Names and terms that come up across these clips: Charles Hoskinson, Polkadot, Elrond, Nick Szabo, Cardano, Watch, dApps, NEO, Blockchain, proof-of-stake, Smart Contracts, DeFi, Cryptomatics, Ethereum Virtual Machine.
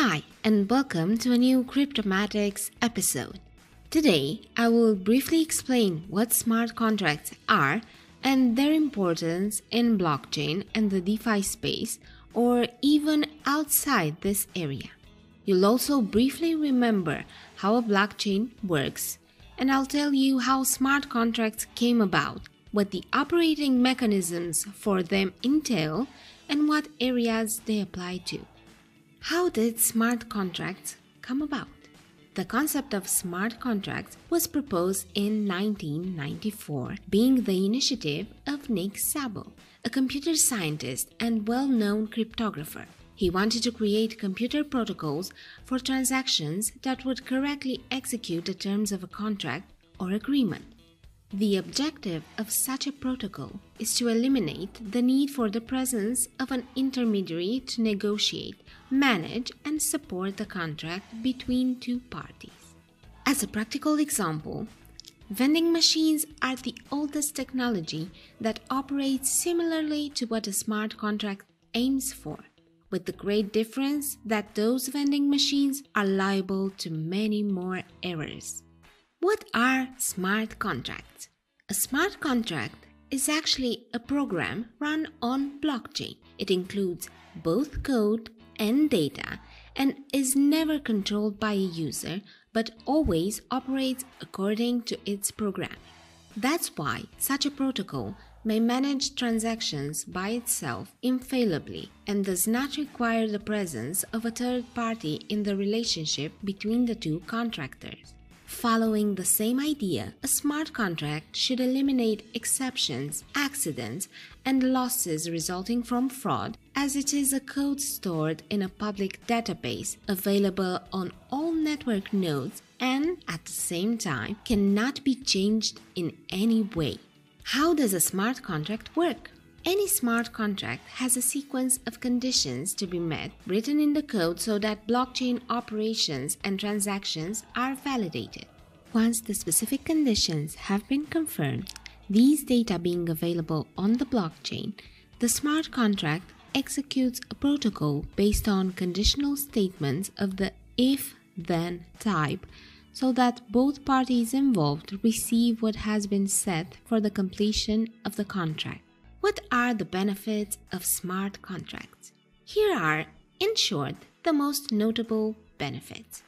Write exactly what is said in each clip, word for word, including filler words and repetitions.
Hi, and welcome to a new Cryptomatics episode. Today, I will briefly explain what smart contracts are and their importance in blockchain and the DeFi space, or even outside this area. You'll also briefly remember how a blockchain works, and I'll tell you how smart contracts came about, what the operating mechanisms for them entail, and what areas they apply to. How did smart contracts come about? The concept of smart contracts was proposed in nineteen ninety-four, being the initiative of Nick Szabo, a computer scientist and well-known cryptographer. He wanted to create computer protocols for transactions that would correctly execute the terms of a contract or agreement. The objective of such a protocol is to eliminate the need for the presence of an intermediary to negotiate, manage, and support the contract between two parties. As a practical example, vending machines are the oldest technology that operates similarly to what a smart contract aims for, with the great difference that those vending machines are liable to many more errors. What are smart contracts? A smart contract is actually a program run on blockchain. It includes both code and data and is never controlled by a user, but always operates according to its programming. That's why such a protocol may manage transactions by itself infallibly and does not require the presence of a third party in the relationship between the two contractors. Following the same idea, a smart contract should eliminate exceptions, accidents, and losses resulting from fraud, as it is a code stored in a public database available on all network nodes and, at the same time, cannot be changed in any way. How does a smart contract work? Any smart contract has a sequence of conditions to be met written in the code so that blockchain operations and transactions are validated. Once the specific conditions have been confirmed, these data being available on the blockchain, the smart contract executes a protocol based on conditional statements of the if-then type so that both parties involved receive what has been set for the completion of the contract. What are the benefits of smart contracts? Here are, in short, the most notable benefits.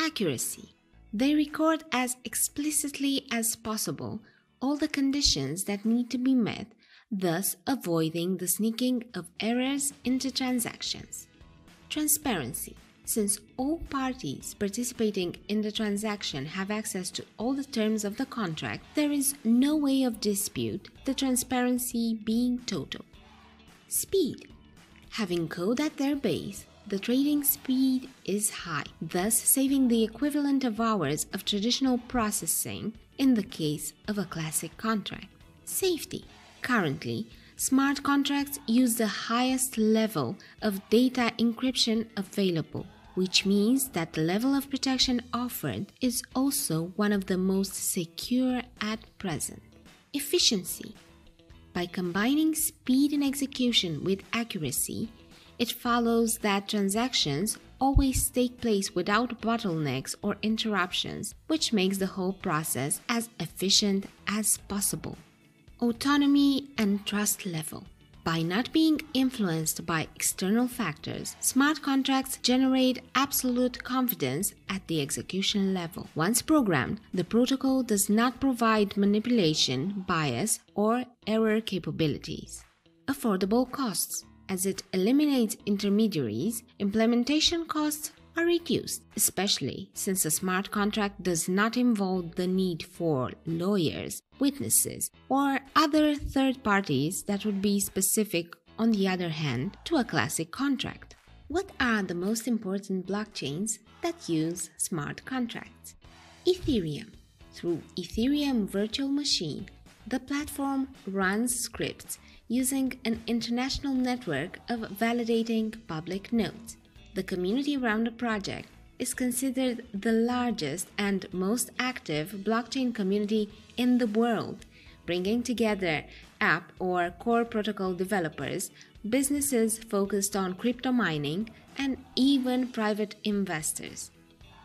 Accuracy. They record as explicitly as possible all the conditions that need to be met, thus avoiding the sneaking of errors into transactions. Transparency. Since all parties participating in the transaction have access to all the terms of the contract, there is no way of dispute, the transparency being total. Speed. Having code at their base, the trading speed is high, thus saving the equivalent of hours of traditional processing in the case of a classic contract. Safety. Currently, smart contracts use the highest level of data encryption available, which means that the level of protection offered is also one of the most secure at present. Efficiency. By combining speed in execution with accuracy, it follows that transactions always take place without bottlenecks or interruptions, which makes the whole process as efficient as possible. Autonomy and trust level. By not being influenced by external factors, smart contracts generate absolute confidence at the execution level. Once programmed, the protocol does not provide manipulation, bias, or error capabilities. Affordable costs. As it eliminates intermediaries, implementation costs are reduced, especially since a smart contract does not involve the need for lawyers, witnesses, or other third parties that would be specific, on the other hand, to a classic contract. What are the most important blockchains that use smart contracts? Ethereum. Through Ethereum Virtual Machine, the platform runs scripts using an international network of validating public nodes. The community around the project is considered the largest and most active blockchain community in the world, bringing together app or core protocol developers, businesses focused on crypto mining, and even private investors.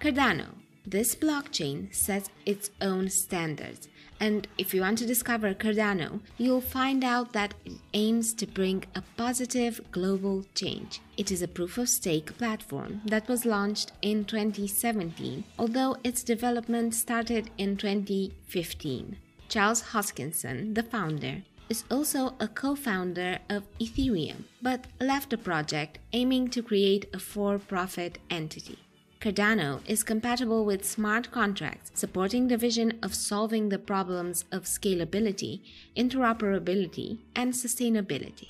Cardano, this blockchain, sets its own standards, and if you want to discover Cardano, you'll find out that it aims to bring a positive global change. It is a proof-of-stake platform that was launched in twenty seventeen, although its development started in twenty fifteen. Charles Hoskinson, the founder, is also a co-founder of Ethereum, but left the project aiming to create a for-profit entity. Cardano is compatible with smart contracts, supporting the vision of solving the problems of scalability, interoperability, and sustainability.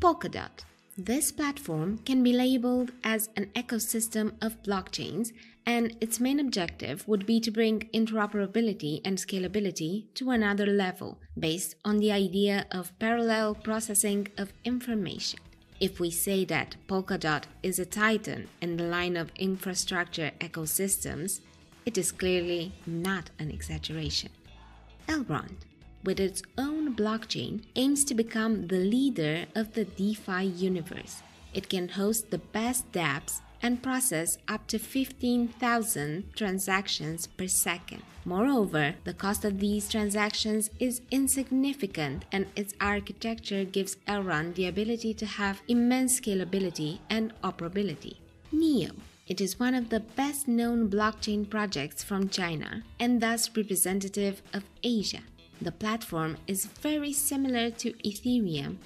Polkadot. This platform can be labeled as an ecosystem of blockchains, and its main objective would be to bring interoperability and scalability to another level, based on the idea of parallel processing of information. If we say that Polkadot is a titan in the line of infrastructure ecosystems, it is clearly not an exaggeration. Elrond, with its own blockchain, aims to become the leader of the DeFi universe. It can host the best dApps and process up to fifteen thousand transactions per second. Moreover, the cost of these transactions is insignificant, and its architecture gives Elrond the ability to have immense scalability and operability. NEO. It is one of the best-known blockchain projects from China and thus representative of Asia. The platform is very similar to Ethereum,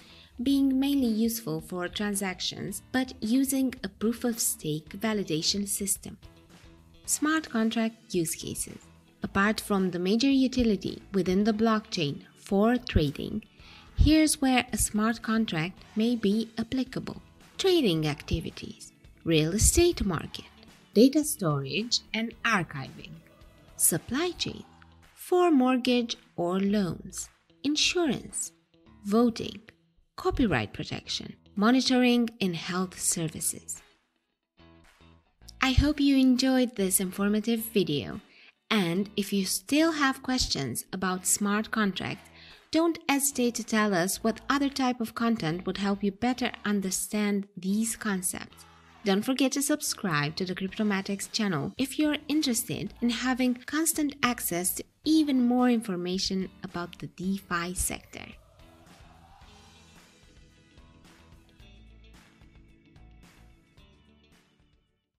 being mainly useful for transactions, but using a proof-of-stake validation system. Smart contract use cases. Apart from the major utility within the blockchain for trading, here's where a smart contract may be applicable. Trading activities, real estate market, data storage and archiving, supply chain, for mortgage or loans, insurance, voting, copyright protection, monitoring in health services. I hope you enjoyed this informative video, and if you still have questions about smart contracts, don't hesitate to tell us what other type of content would help you better understand these concepts. Don't forget to subscribe to the Cryptomatics channel if you're interested in having constant access to even more information about the DeFi sector.